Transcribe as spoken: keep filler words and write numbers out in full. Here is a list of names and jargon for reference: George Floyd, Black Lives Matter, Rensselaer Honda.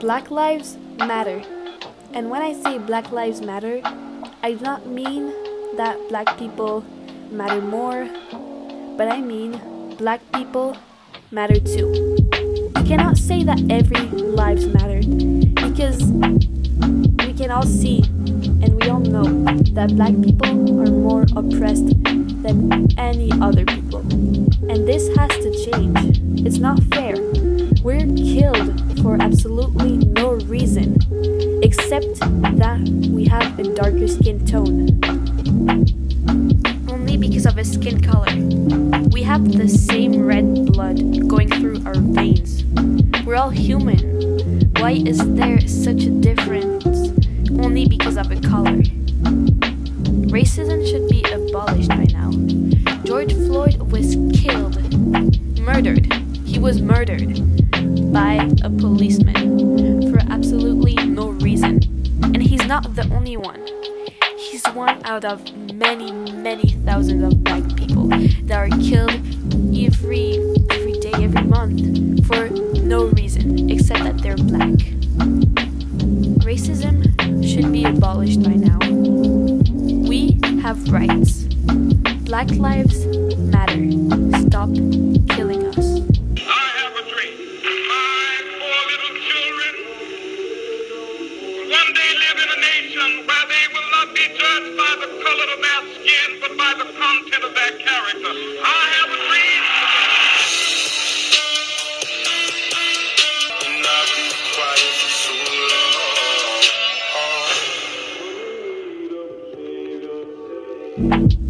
Black Lives Matter. And when I say Black Lives Matter, I do not mean that black people matter more, but I mean black people matter too. You cannot say that every lives matter, because we can all see and we all know that black people are more oppressed than any other people. And this has to change. It's not fair. We're killed for absolutely no reason, except that we have a darker skin tone. Only because of a skin color. We have the same red blood going through our veins. We're all human. Why is there such a difference only because of a color? Racism should be abolished by now. George Floyd was killed, murdered. He was murdered by a policeman for absolutely no reason. And he's not the only one. He's one out of many, many thousands of black people that are killed every, every day, every month for no reason except that they're black. Racism should be abolished by now. We have rights. Black lives matter. Stop killing us. I have a dream. My poor little children will one day live in a nation where they will not be judged by the color of their skin, but by the content of their character. I have a dream. And I've been quiet for so long. Oh.